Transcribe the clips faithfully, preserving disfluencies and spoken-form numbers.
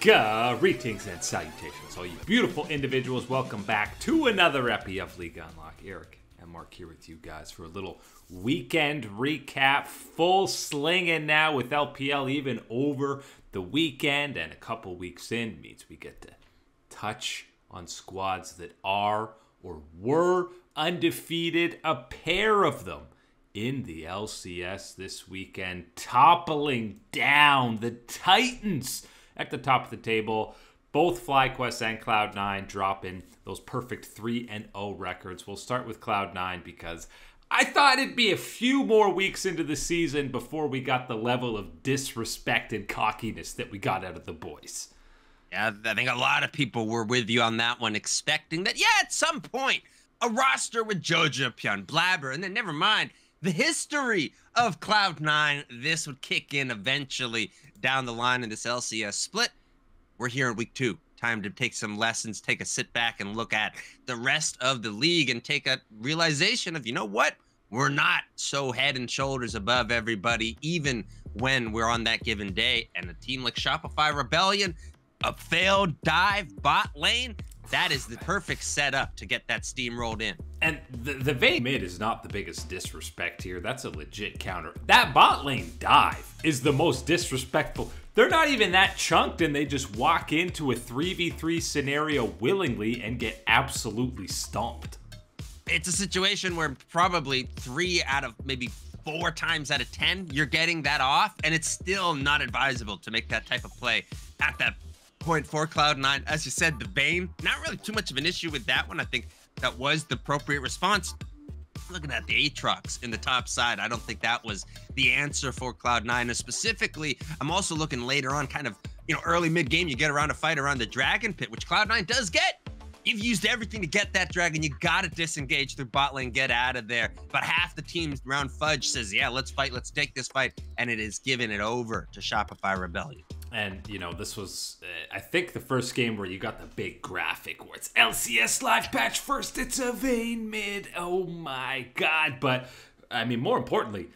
Greetings and salutations, all you beautiful individuals. Welcome back to another epi of League on Lock. Eric and Mark here with you guys for a little weekend recap. Full slinging now with L P L even over the weekend, and a couple weeks in means we get to touch on squads that are or were undefeated. A pair of them in the L C S this weekend, toppling down the Titans at the top of the table. Both FlyQuest and Cloud nine dropping those perfect three and oh records. We'll start with Cloud nine because I thought it'd be a few more weeks into the season before we got the level of disrespect and cockiness that we got out of the boys. Yeah, I think a lot of people were with you on that one, expecting that, yeah, at some point, a roster with Jojo, Pion, Blabber, and then never mind, the history of Cloud nine, this would kick in eventually down the line in this L C S split. We're here in week two. Time to take some lessons, take a sit back and look at the rest of the league and take a realization of, you know what? We're not so head and shoulders above everybody, even when we're on that given day. And a team like Shopify Rebellion, a failed dive bot lane, that is the perfect setup to get that steam rolled in. And the, the Vayne mid is not the biggest disrespect here. That's a legit counter. That bot lane dive is the most disrespectful. They're not even that chunked, and they just walk into a three v three scenario willingly and get absolutely stomped. It's a situation where probably three out of maybe four times out of ten, you're getting that off, and it's still not advisable to make that type of play at that point for Cloud nine. As you said, the Vayne, not really too much of an issue with that one. I think that was the appropriate response. Looking at the Aatrox in the top side, I don't think that was the answer for Cloud nine. Specifically, I'm also looking later on, kind of, you know, early mid game, you get around a fight around the Dragon Pit, which Cloud nine does get. You've used everything to get that Dragon. You got to disengage through bot lane, get out of there. But half the team around Fudge says, yeah, let's fight, let's take this fight. And it is giving it over to Shopify Rebellion. And, you know, this was, uh, I think, the first game where you got the big graphic where it's L C S live patch first, it's a Vayne mid. Oh, my God. But, I mean, more importantly,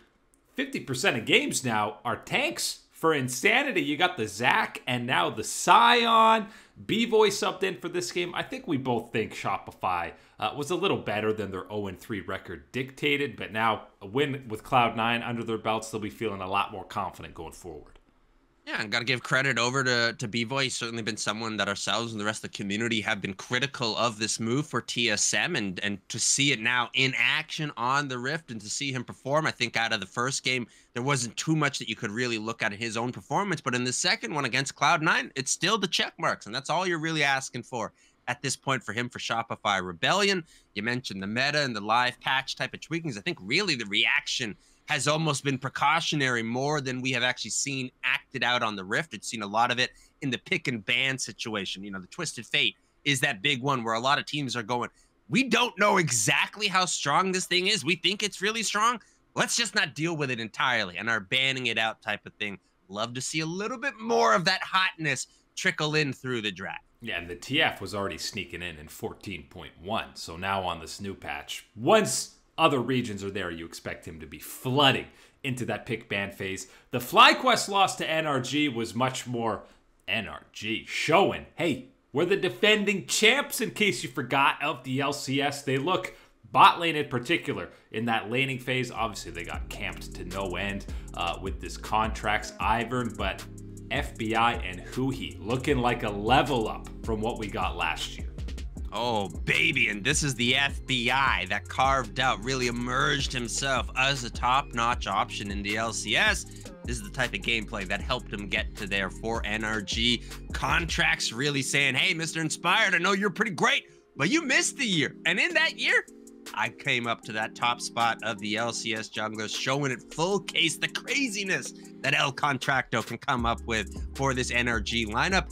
fifty percent of games now are tanks for Insanity. You got the Zac and now the Scion. B-Boy subbed in for this game. I think we both think Shopify uh, was a little better than their oh and three record dictated. But now a win with Cloud nine under their belts, they'll be feeling a lot more confident going forward. Yeah, and got to give credit over to, to B-Boy. He's certainly been someone that ourselves and the rest of the community have been critical of this move for T S M, and, and to see it now in action on the Rift and to see him perform. I think out of the first game, there wasn't too much that you could really look at his own performance. But in the second one against Cloud nine, it's still the check marks, and that's all you're really asking for at this point for him for Shopify Rebellion. You mentioned the meta and the live patch type of tweakings. I think really the reaction has almost been precautionary more than we have actually seen acted out on the Rift. It's seen a lot of it in the pick and ban situation. You know, the Twisted Fate is that big one where a lot of teams are going, we don't know exactly how strong this thing is. We think it's really strong. Let's just not deal with it entirely, and are banning it out type of thing. Love to see a little bit more of that hotness trickle in through the draft. Yeah, and the T F was already sneaking in in fourteen point one. So now on this new patch, once other regions are there, you expect him to be flooding into that pick-ban phase. The FlyQuest loss to N R G was much more N R G showing, hey, we're the defending champs, in case you forgot, of the L C S. They look, bot lane in particular, in that laning phase, obviously they got camped to no end uh, with this Contracts Ivern, but F B I and Huhi looking like a level up from what we got last year. Oh, baby, and this is the F B I that carved out, really emerged himself as a top-notch option in the L C S. This is the type of gameplay that helped him get to there for N R G. Contracts really saying, hey, Mister Inspired, I know you're pretty great, but you missed the year. And in that year, I came up to that top spot of the L C S junglers, showing it full case, the craziness that El Contracto can come up with for this N R G lineup.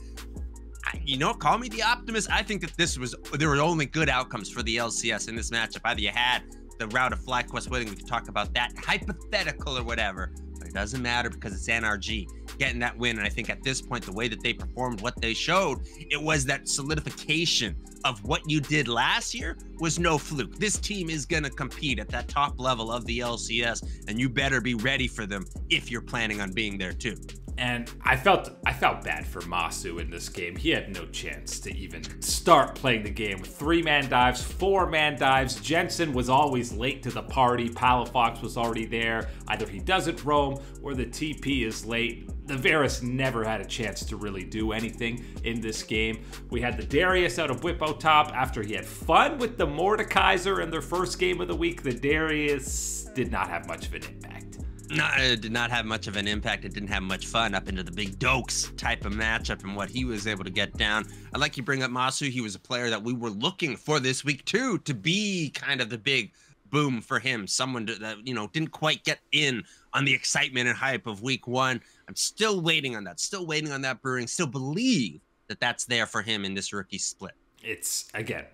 You know, call me the optimist. I think that this was, there were only good outcomes for the L C S in this matchup. Either you had the route of FlyQuest winning, we could talk about that hypothetical or whatever, but it doesn't matter because it's N R G getting that win. And I think at this point, the way that they performed, what they showed, it was that solidification of what you did last year was no fluke. This team is going to compete at that top level of the L C S, and you better be ready for them if you're planning on being there too. And I felt I felt bad for Masu in this game. He had no chance to even start playing the game. Three-man dives, four-man dives. Jensen was always late to the party. Palafox was already there. Either he doesn't roam or the T P is late. The Varus never had a chance to really do anything in this game. We had the Darius out of Whip out top after he had fun with the Mordekaiser in their first game of the week. The Darius did not have much of an impact. No, it did not have much of an impact. It didn't have much fun up into the big dokes type of matchup and what he was able to get down. I like you bring up Masu. He was a player that we were looking for this week too, to be kind of the big boom for him. Someone that, you know, didn't quite get in on the excitement and hype of week one. I'm still waiting on that, still waiting on that brewing, still believe that that's there for him in this rookie split. It's, again,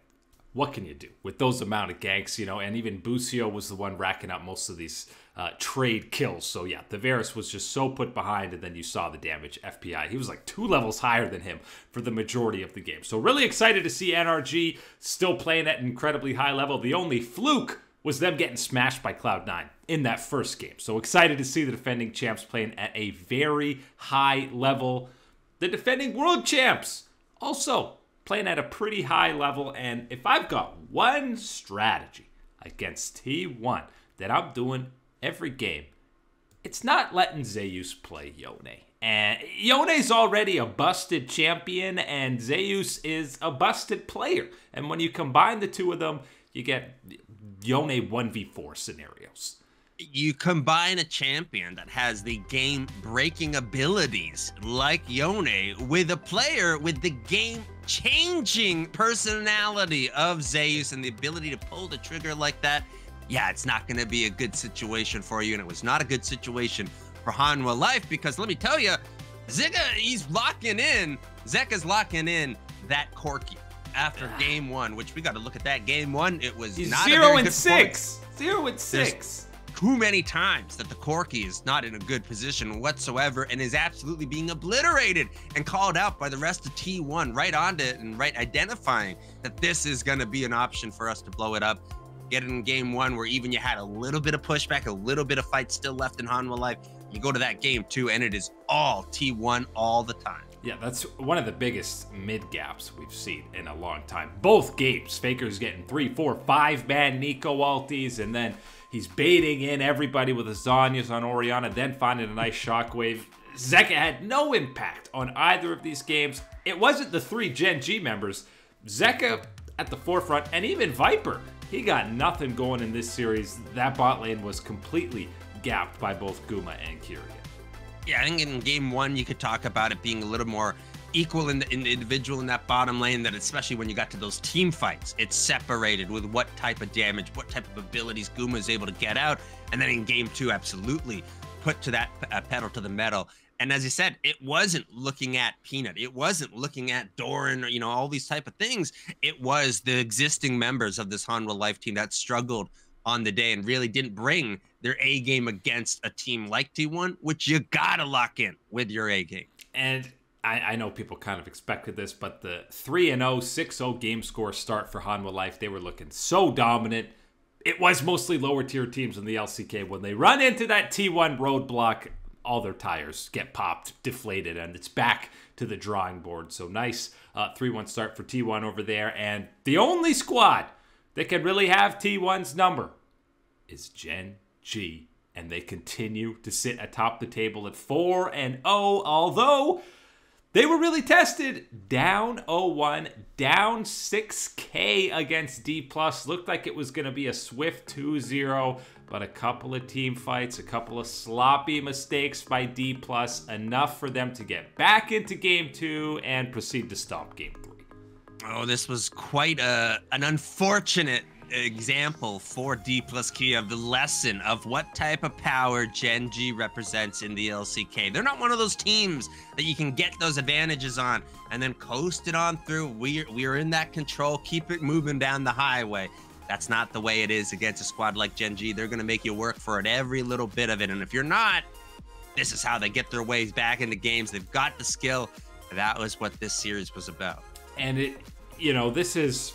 what can you do with those amount of ganks, you know? And even Busio was the one racking up most of these uh, trade kills. So yeah, the Varus was just so put behind, and then you saw the damage. F P I, he was like two levels higher than him for the majority of the game. So really excited to see N R G still playing at an incredibly high level. The only fluke was them getting smashed by Cloud nine in that first game. So excited to see the defending champs playing at a very high level. The defending world champs also playing at a pretty high level. And if I've got one strategy against T one that I'm doing every game, it's not letting Zeus play Yone. And Yone's already a busted champion, and Zeus is a busted player. And when you combine the two of them, you get Yone one v four scenarios. You combine a champion that has the game-breaking abilities like Yone with a player with the game-changing personality of Zeus and the ability to pull the trigger like that. Yeah, it's not going to be a good situation for you, and it was not a good situation for Hanwha Life, because let me tell you, Zeka, he's locking in. Zeka's locking in that Corki after game one, which we got to look at that game one. It was he's not zero a and six. Point. Zero and six. There's too many times that the Corki is not in a good position whatsoever and is absolutely being obliterated and called out by the rest of T one right onto it and right identifying that this is going to be an option for us to blow it up. Get in game one where even you had a little bit of pushback, a little bit of fight still left in Hanwha Life. You go to that game two and it is all T one all the time. Yeah, that's one of the biggest mid gaps we've seen in a long time. Both games, Faker's getting three, four, five man Nico ultis, and then he's baiting in everybody with his Zanya's on Orianna, then finding a nice shockwave. Zeka had no impact on either of these games. It wasn't the three Gen G members. Zeka at the forefront, and even Viper, he got nothing going in this series. That bot lane was completely gapped by both Guma and Kyria. Yeah, I think in game one, you could talk about it being a little more equal in the, in the individual in that bottom lane, that especially when you got to those team fights, it's separated with what type of damage, what type of abilities Guma is able to get out. And then in game two, absolutely put to that uh, pedal to the metal. And as you said, it wasn't looking at Peanut. It wasn't looking at Doran or, you know, all these type of things. It was the existing members of this Hanwha Life team that struggled on the day and really didn't bring their A game against a team like T one, which you gotta lock in with your A game. And I, I know people kind of expected this, but the three and oh, six oh game score start for Hanwha Life, they were looking so dominant. It was mostly lower tier teams in the L C K. When they run into that T one roadblock, all their tires get popped, deflated, and it's back to the drawing board. So nice uh, three one start for T one over there. And the only squad that can really have T one's number is Gen G. And they continue to sit atop the table at four and oh, although they were really tested. Down oh one, down six K against D Plus. Looked like it was going to be a swift two zero, but a couple of team fights, a couple of sloppy mistakes by D Plus, enough for them to get back into game two and proceed to stomp game three. Oh, this was quite a, an unfortunate example for D Plus Kia of the lesson of what type of power Gen G represents in the L C K. They're not one of those teams that you can get those advantages on and then coast it on through. We're, we're in that control, keep it moving down the highway. That's not the way it is against a squad like Gen G. They're going to make you work for it, every little bit of it. And if you're not, this is how they get their ways back into games. They've got the skill. That was what this series was about. And it, you know, this is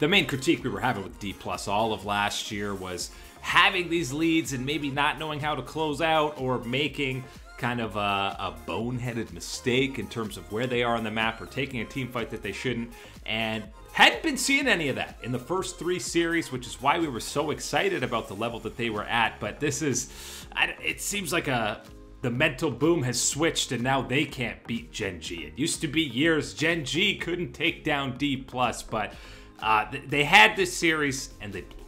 the main critique we were having with D Plus all of last year, was having these leads and maybe not knowing how to close out or making kind of a, a boneheaded mistake in terms of where they are on the map or taking a team fight that they shouldn't, and hadn't been seeing any of that in the first three series, which is why we were so excited about the level that they were at. But this is, it seems like a the mental boom has switched, and now they can't beat Gen G. It used to be years Gen G couldn't take down D Plus, but uh, they had this series and they blew it.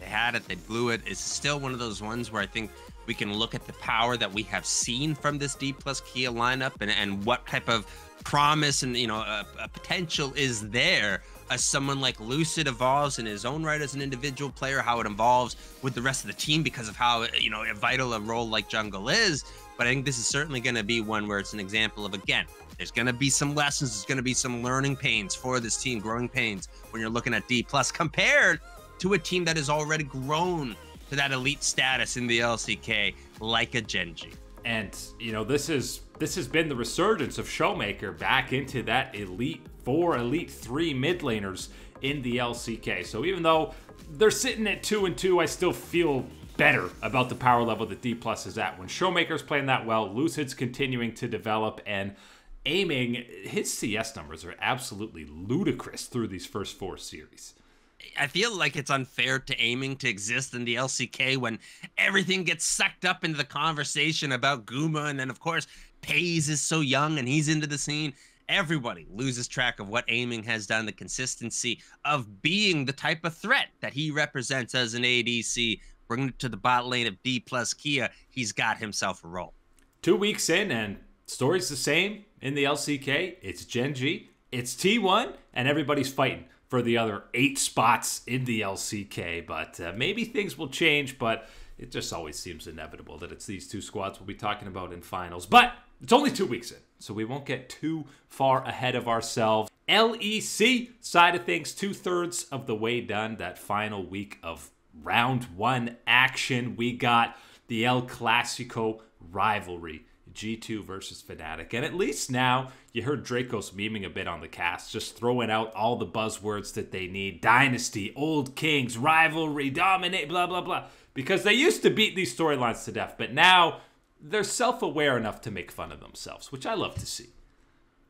They had it, they blew it. It's still one of those ones where I think we can look at the power that we have seen from this D Plus Kia lineup and, and what type of promise and, you know, a, a potential is there as someone like Lucid evolves in his own right as an individual player, how it evolves with the rest of the team because of how, you know, vital a role like jungle is. But I think this is certainly going to be one where it's an example of, again, there's going to be some lessons, there's going to be some learning pains for this team, growing pains when you're looking at D Plus compared to a team that has already grown to that elite status in the L C K like a Gen G. And, you know, this is this has been the resurgence of Showmaker back into that elite four, elite three mid laners in the L C K. So even though they're sitting at two and two, I still feel better about the power level that D Plus is at. When Showmaker's playing that well, Lucid's continuing to develop, and Aiming, his C S numbers are absolutely ludicrous through these first four series. I feel like it's unfair to Aiming to exist in the L C K when everything gets sucked up into the conversation about Guma, and then of course Perkz is so young and he's into the scene. Everybody loses track of what Aiming has done, the consistency of being the type of threat that he represents as an A D C, bringing it to the bot lane of D Plus Kia. He's got himself a role. Two weeks in and story's the same in the L C K. It's Gen G, it's T one, and everybody's fighting for the other eight spots in the L C K. But uh, maybe things will change, but it just always seems inevitable that it's these two squads we'll be talking about in finals. But it's only two weeks in, so we won't get too far ahead of ourselves. L E C side of things, two-thirds of the way done, that final week of round one action. We got the El Clasico rivalry, G two versus Fnatic. And at least now, you heard Dracos memeing a bit on the cast, just throwing out all the buzzwords that they need. Dynasty, old kings, rivalry, dominate, blah, blah, blah. Because they used to beat these storylines to death, but now they're self-aware enough to make fun of themselves, which I love to see.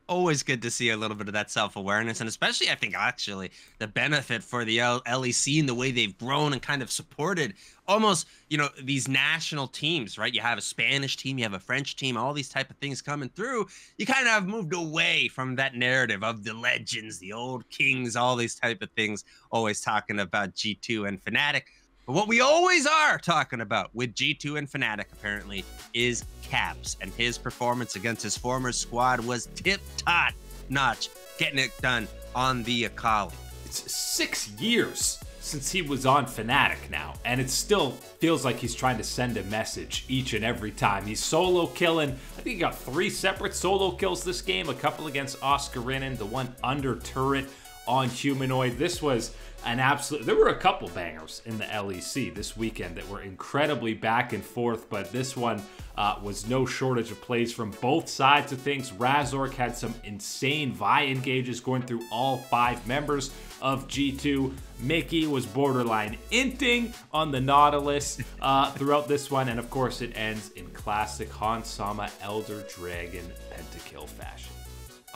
Always good to see a little bit of that self-awareness, and especially, I think, actually, the benefit for the L E C and the way they've grown and kind of supported almost, you know, these national teams, right? You have a Spanish team, you have a French team, all these type of things coming through. You kind of have moved away from that narrative of the legends, the old kings, all these type of things, always talking about G two and Fnatic. But what we always are talking about with G two and Fnatic, apparently, is Caps. And his performance against his former squad was tip-top notch, getting it done on the Akali. It's six years since he was on Fnatic now, and it still feels like he's trying to send a message each and every time. He's solo killing. I think he got three separate solo kills this game, a couple against Oscarinin, the one under turret on Humanoid. This was an absolute, there were a couple bangers in the L E C this weekend that were incredibly back and forth, but this one uh, was no shortage of plays from both sides of things. Razork had some insane Vi engages going through all five members of G two. Mickey was borderline inting on the Nautilus uh, throughout this one, and of course it ends in classic Han-sama Elder Dragon pentakill fashion.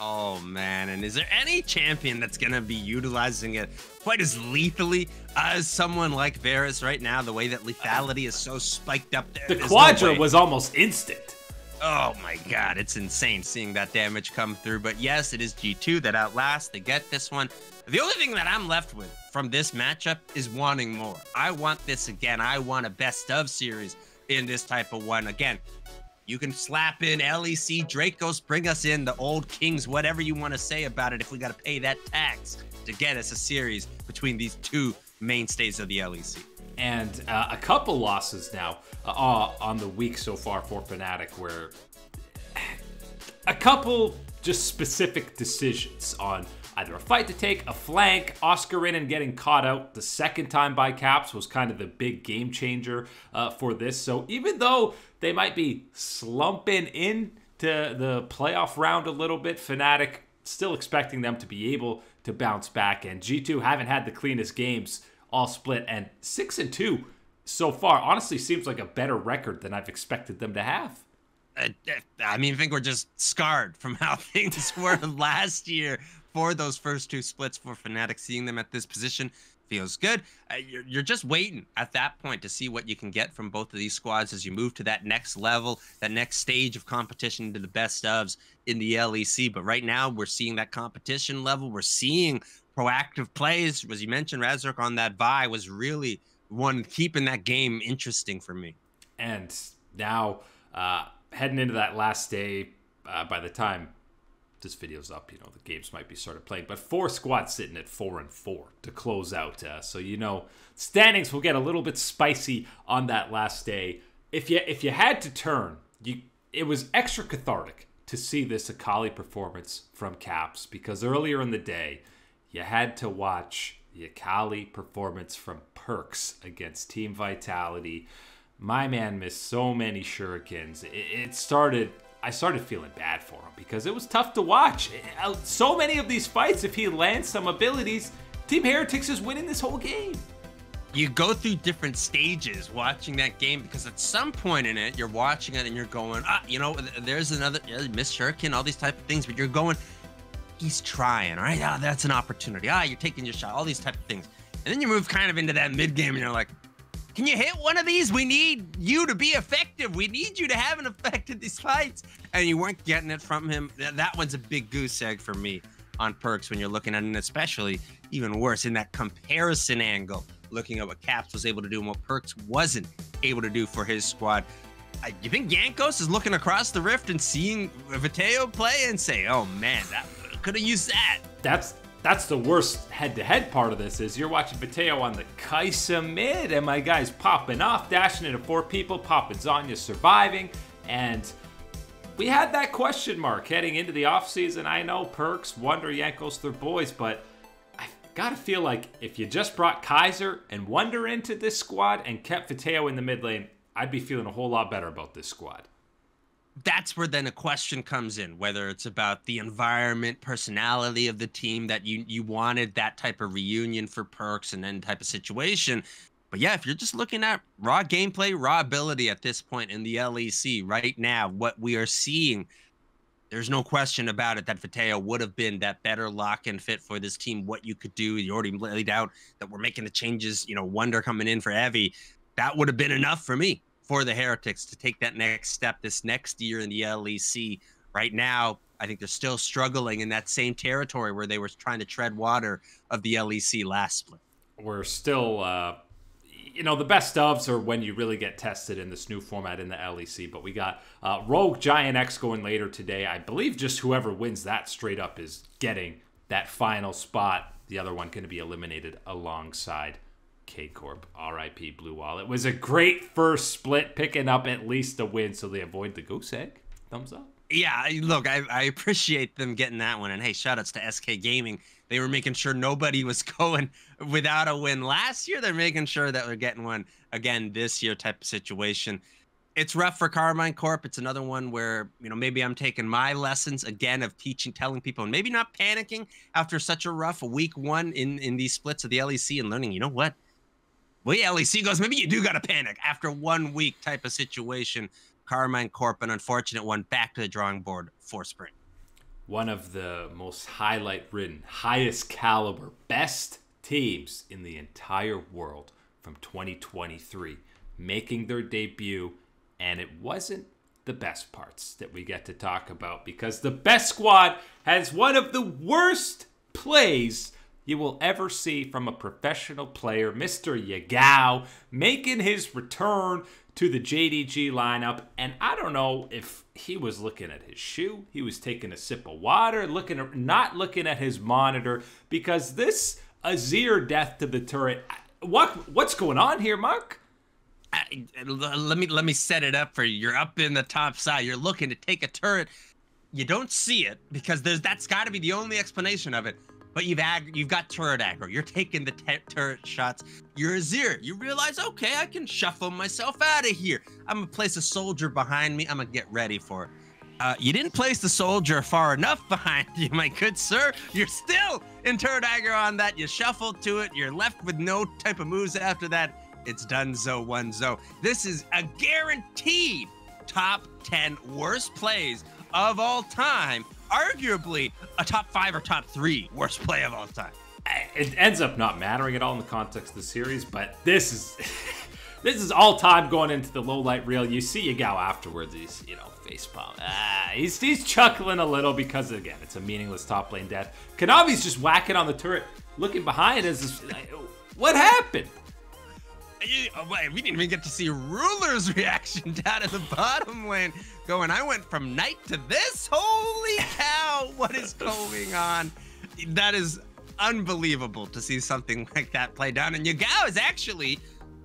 Oh, man. And is there any champion that's going to be utilizing it quite as lethally as someone like Varus right now? The way that lethality is so spiked up there. The Quadra was almost instant. Oh, my God. It's insane seeing that damage come through. But yes, it is G two that outlasts. They get this one. The only thing that I'm left with from this matchup is wanting more. I want this again. I want a best of series in this type of one again. You can slap in L E C, Dracos, bring us in the old kings, whatever you want to say about it if we got to pay that tax to get us a series between these two mainstays of the L E C. And uh, a couple losses now uh, on the week so far for Fnatic, where a couple just specific decisions on either a fight to take, a flank. Oscarinin getting caught out the second time by Caps was kind of the big game changer uh, for this. So even though they might be slumping into the playoff round a little bit, Fnatic still expecting them to be able to bounce back. And G two haven't had the cleanest games all split. And six and two so far honestly seems like a better record than I've expected them to have. I, I mean, I think we're just scarred from how things were last year for those first two splits for Fnatic. Seeing them at this position feels good. Uh, you're, you're just waiting at that point to see what you can get from both of these squads as you move to that next level, that next stage of competition to the best ofs in the L E C. But right now, we're seeing that competition level. We're seeing proactive plays. As you mentioned, Razork on that Vi was really one keeping that game interesting for me. And now, uh, heading into that last day, uh, by the time this video's up, you know, the games might be sort of played. But four squads sitting at four and four to close out. Uh, so, you know, standings will get a little bit spicy on that last day. If you if you had to turn, you it was extra cathartic to see this Akali performance from Caps, because earlier in the day, you had to watch the Akali performance from Perkz against Team Vitality. My man missed so many shurikens. It started, I started feeling bad for him because it was tough to watch. So many of these fights, if he lands some abilities, Team Heretics is winning this whole game. You go through different stages watching that game, because at some point in it, you're watching it and you're going, ah, you know, there's another, you know, missed shuriken, all these type of things, but you're going, he's trying, all right? Ah, that's an opportunity. Ah, you're taking your shot, all these type of things. And then you move kind of into that mid game and you're like, can you hit one of these? We need you to be effective. We need you to have an effect in these fights. And you weren't getting it from him. That one's a big goose egg for me on Perkz when you're looking at it, and especially even worse in that comparison angle, looking at what Caps was able to do and what Perkz wasn't able to do for his squad. I, you think Yankos is looking across the rift and seeing Viteo play and say, oh man, that could have used that. That's That's the worst head-to-head part of this, is you're watching Mateo on the Kaisa mid, and my guy's popping off, dashing into four people, popping Zanya, surviving, and we had that question mark heading into the offseason. I know Perkz, Wonder, Yankos, they're boys, but I've got to feel like if you just brought Kaiser and Wonder into this squad and kept Mateo in the mid lane, I'd be feeling a whole lot better about this squad. That's where then a question comes in, whether it's about the environment, personality of the team, that you you wanted that type of reunion for Perkz and then type of situation. But yeah, if you're just looking at raw gameplay, raw ability at this point in the L E C right now, what we are seeing, there's no question about it that Viteo would have been that better lock and fit for this team. What you could do, you already laid out that we're making the changes, you know, Wonder coming in for Evie. That would have been enough for me for the Heretics to take that next step this next year in the L E C. Right now, I think they're still struggling in that same territory where they were trying to tread water of the L E C last split. We're still, uh, you know, the best ofs are when you really get tested in this new format in the L E C, but we got uh, Rogue Giant X going later today. I believe just whoever wins that straight up is getting that final spot. The other one going to be eliminated alongside K-Corp, R I P Blue Wall. It was a great first split, picking up at least a win so they avoid the goose egg. Thumbs up. Yeah, look, I, I appreciate them getting that one. And hey, shoutouts to S K Gaming. They were making sure nobody was going without a win last year. They're making sure that we're getting one again this year type of situation. It's rough for Carmine Corp. It's another one where, you know, maybe I'm taking my lessons again of teaching, telling people, and maybe not panicking after such a rough week one in, in these splits of the L E C, and learning, you know what? Well, yeah, L E C goes, maybe you do got to panic after one week type of situation. Carmine Corp, an unfortunate one, back to the drawing board for spring. One of the most highlight-ridden, highest caliber, best teams in the entire world from twenty twenty-three, making their debut, and it wasn't the best parts that we get to talk about, because the best squad has one of the worst plays you will ever see from a professional player. Mister Yagao making his return to the J D G lineup. And I don't know if he was looking at his shoe, he was taking a sip of water, looking at, not looking at his monitor, because this Azir death to the turret, what what's going on here, Mark? I, let me let me set it up for you. You're up in the top side, you're looking to take a turret, you don't see it because there's that's got to be the only explanation of it. But you've ag you've got turret aggro. You're taking the turret shots. You're Azir. You realize, okay, I can shuffle myself out of here. I'm gonna place a soldier behind me. I'm gonna get ready for it. Uh, you didn't place the soldier far enough behind you, my good sir. You're still in turret aggro on that. You shuffled to it. You're left with no type of moves after that. It's donezo, onezo. This is a guaranteed top ten worst plays of all time, arguably a top five or top three worst play of all time. It ends up not mattering at all in the context of the series, but this is this is all time going into the low light reel. You see Yagao afterwards, he's, you know, face palm. Ah, he's, he's chuckling a little because, again, it's a meaningless top lane death. Kanabi's just whacking on the turret, looking behind as, like, what happened? We didn't even get to see Ruler's reaction down at the bottom lane going, I went from Knight to this? Holy cow, what is going on? That is unbelievable to see something like that play down. And Yagao is actually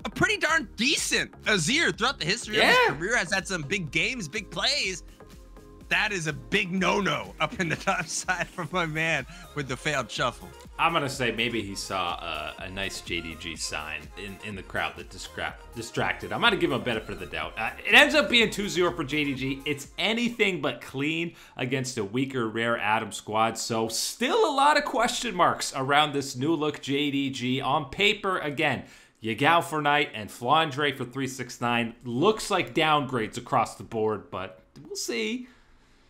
a pretty darn decent Azir throughout the history yeah. of his career, has had some big games, big plays. That is a big no-no up in the top side for my man with the failed shuffle. I'm going to say maybe he saw a, a nice J D G sign in, in the crowd that distracted. I'm going to give him a benefit of the doubt. Uh, it ends up being two zero for J D G. It's anything but clean against a weaker Rare Atom squad. So still a lot of question marks around this new look J D G on paper again. Yagao for Knight and Flandre for three six nine. Looks like downgrades across the board, but we'll see.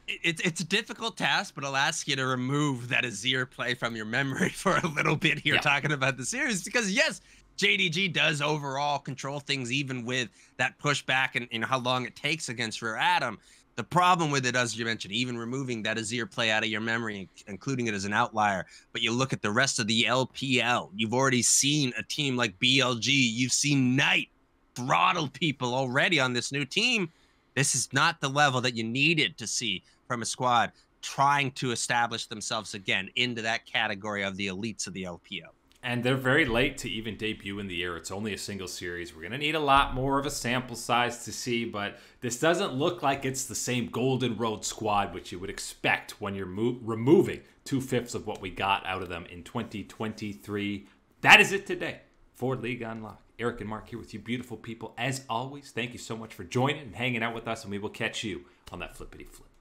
It's it's a difficult task, but I'll ask you to remove that Azir play from your memory for a little bit here, yeah. talking about the series, because yes, J D G does overall control things, even with that pushback and, and how long it takes against Rare Atom. The problem with it, as you mentioned, even removing that Azir play out of your memory, including it as an outlier, but you look at the rest of the L P L, you've already seen a team like B L G, you've seen Knight throttle people already on this new team. This is not the level that you needed to see from a squad trying to establish themselves again into that category of the elites of the L P L. And they're very late to even debut in the year. It's only a single series. We're going to need a lot more of a sample size to see, but this doesn't look like it's the same Golden Road squad, which you would expect when you're mo- removing two-fifths of what we got out of them in twenty twenty-three. That is it today for League on Lock. Eric and Mark here with you, beautiful people. As always, thank you so much for joining and hanging out with us, and we will catch you on that flippity flip.